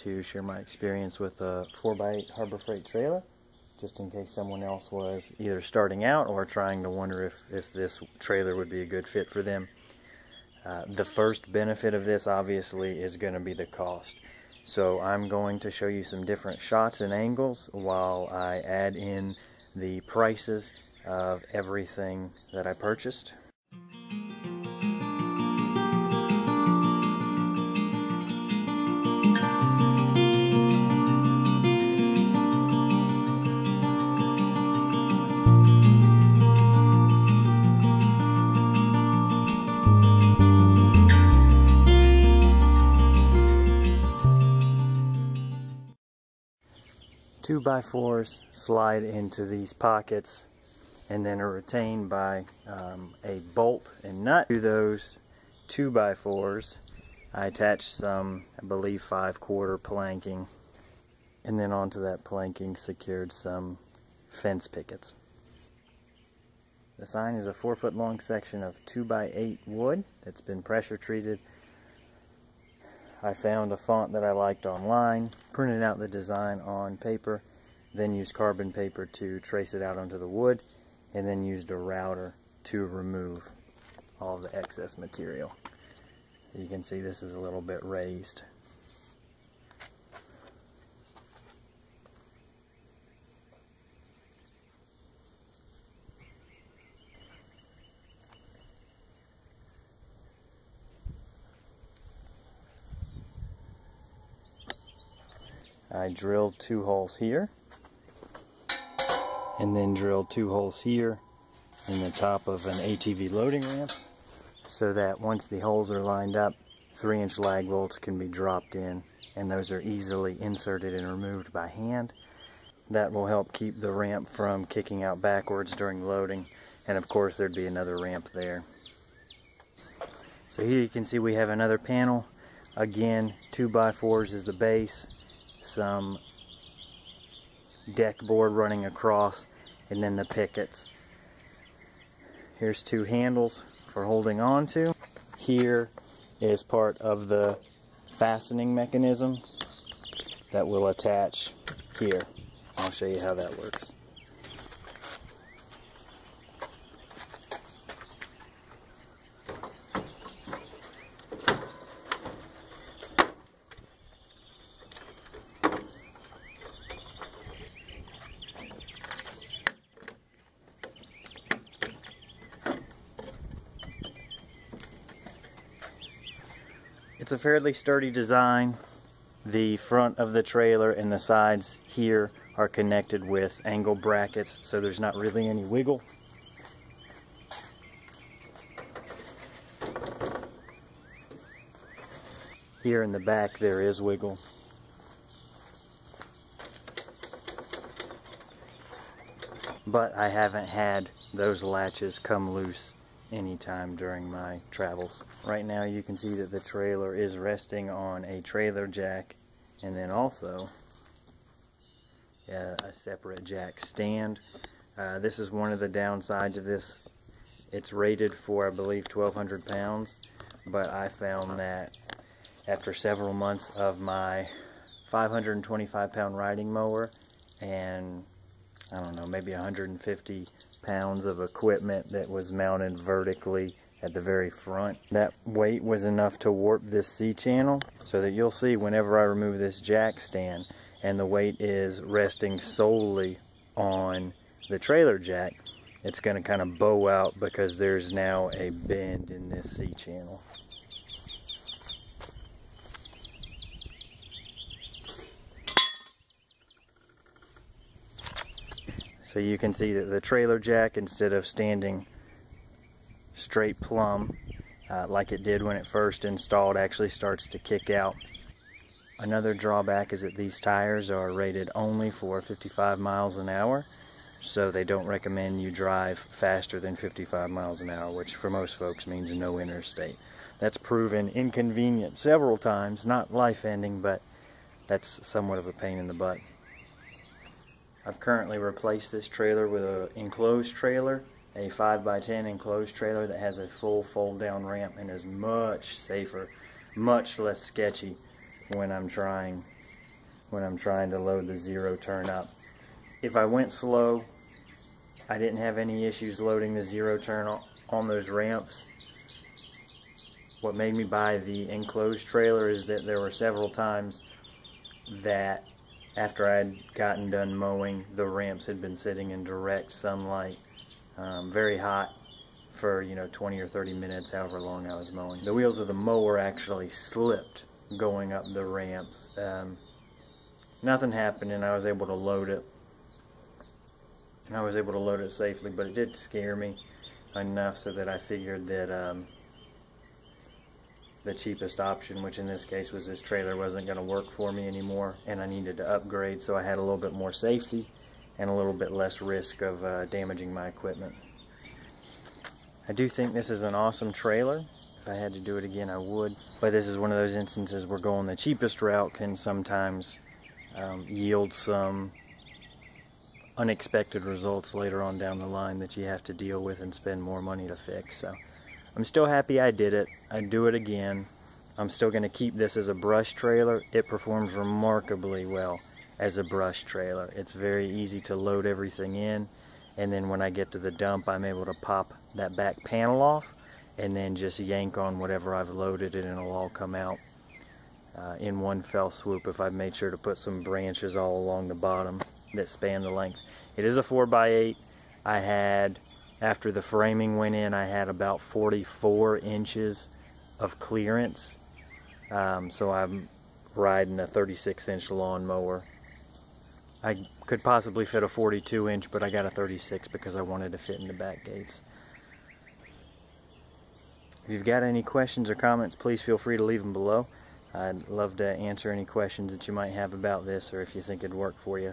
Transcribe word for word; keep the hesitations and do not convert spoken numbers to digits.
to share my experience with a four by eight Harbor Freight trailer, just in case someone else was either starting out or trying to wonder if, if this trailer would be a good fit for them. Uh, the first benefit of this, obviously, is going to be the cost. So I'm going to show you some different shots and angles while I add in the prices of everything that I purchased. two by fours slide into these pockets and then are retained by um, a bolt and nut. To those two by fours, I attach some, I believe, five quarter planking, and then onto that planking secured some fence pickets. The sign is a four foot long section of two by eight wood that's been pressure treated. I found a font that I liked online, printed out the design on paper, then used carbon paper to trace it out onto the wood, and then used a router to remove all the excess material. You can see this is a little bit raised. I drilled two holes here, and then drilled two holes here in the top of an A T V loading ramp, so that once the holes are lined up, three inch lag bolts can be dropped in, and those are easily inserted and removed by hand. That will help keep the ramp from kicking out backwards during loading, and of course there'd be another ramp there. So here you can see we have another panel. Again, two by fours is the base, some deck board running across, and then the pickets. Here's two handles for holding on to. Here is part of the fastening mechanism that will attach here. I'll show you how that works. It's a fairly sturdy design. The front of the trailer and the sides here are connected with angle brackets, so there's not really any wiggle. Here in the back there is wiggle. But I haven't had those latches come loose anytime during my travels. Right now you can see that the trailer is resting on a trailer jack, and then also uh, a separate jack stand. Uh, this is one of the downsides of this. It's rated for, I believe, twelve hundred pounds, but I found that after several months of my five hundred twenty-five pound riding mower and, I don't know, maybe one hundred fifty pounds of equipment that was mounted vertically at the very front. That weight was enough to warp this C-channel, so that you'll see whenever I remove this jack stand and the weight is resting solely on the trailer jack, it's going to kind of bow out because there's now a bend in this C-channel. So you can see that the trailer jack, instead of standing straight plumb uh, like it did when it first installed, actually starts to kick out. Another drawback is that these tires are rated only for fifty-five miles an hour, so they don't recommend you drive faster than fifty-five miles an hour, which for most folks means no interstate. That's proven inconvenient several times, not life-ending, but that's somewhat of a pain in the butt. I've currently replaced this trailer with an enclosed trailer, a five by ten enclosed trailer that has a full fold-down ramp and is much safer, much less sketchy when I'm trying when I'm trying to load the zero turn up. If I went slow, I didn't have any issues loading the zero turn on those ramps. What made me buy the enclosed trailer is that there were several times that after I had gotten done mowing, the ramps had been sitting in direct sunlight, um, very hot, for you know twenty or thirty minutes, however long I was mowing. The wheels of the mower actually slipped going up the ramps. Um, nothing happened, and I was able to load it. And I was able to load it safely, but it did scare me enough so that I figured that um, the cheapest option, which in this case was this trailer, wasn't going to work for me anymore, and I needed to upgrade so I had a little bit more safety and a little bit less risk of uh, damaging my equipment. I do think this is an awesome trailer. If I had to do it again, I would, but this is one of those instances where going the cheapest route can sometimes um, yield some unexpected results later on down the line that you have to deal with and spend more money to fix. So I'm still happy I did it. I'd do it again. I'm still going to keep this as a brush trailer. It performs remarkably well as a brush trailer. It's very easy to load everything in, and then when I get to the dump, I'm able to pop that back panel off and then just yank on whatever I've loaded and it'll all come out uh, in one fell swoop if I've made sure to put some branches all along the bottom that span the length. It is a four by eight. I had... After the framing went in, I had about forty-four inches of clearance, um, so I'm riding a thirty-six inch lawnmower. I could possibly fit a forty-two inch, but I got a thirty-six because I wanted to fit in the back gates. If you've got any questions or comments, please feel free to leave them below. I'd love to answer any questions that you might have about this, or if you think it'd work for you.